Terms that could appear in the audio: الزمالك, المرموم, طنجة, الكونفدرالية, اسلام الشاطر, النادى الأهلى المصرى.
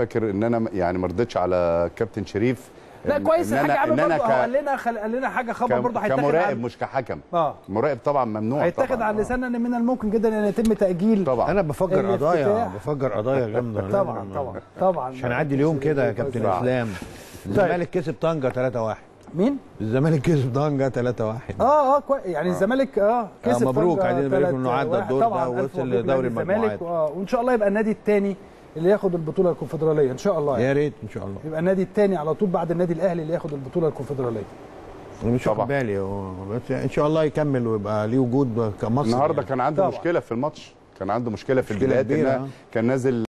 فاكر ان انا يعني ما رضيتش على كابتن شريف. لا كويس إن حاجه عمل برضه، قال لنا حاجه خبر برضه هيتاخد كمراقب مش كحكم. مراقب طبعا ممنوع، هيتاخد على لساننا ان من الممكن جدا ان يتم تاجيل طبعا. انا بفجر قضايا جامده طبعا مش هنعدي اليوم كده يا كابتن اسلام. الزمالك كسب طنجه 3-1. مين؟ الزمالك كسب طنجة 3-1. يعني الزمالك كسب. مبروك، عايزين نبارك له انه عدى الدور ده ووصل لدوري المجموعات، وان شاء الله يبقى النادي الثاني اللي ياخد البطوله الكونفدراليه ان شاء الله. يا ريت ان شاء الله يبقى النادي الثاني على طول بعد النادي الاهلي اللي ياخد البطوله الكونفدراليه. مش واخد بالي ان شاء الله يكمل ويبقى ليه وجود كمصري. النهارده يعني كان عنده مشكله في البدايات، كان نازل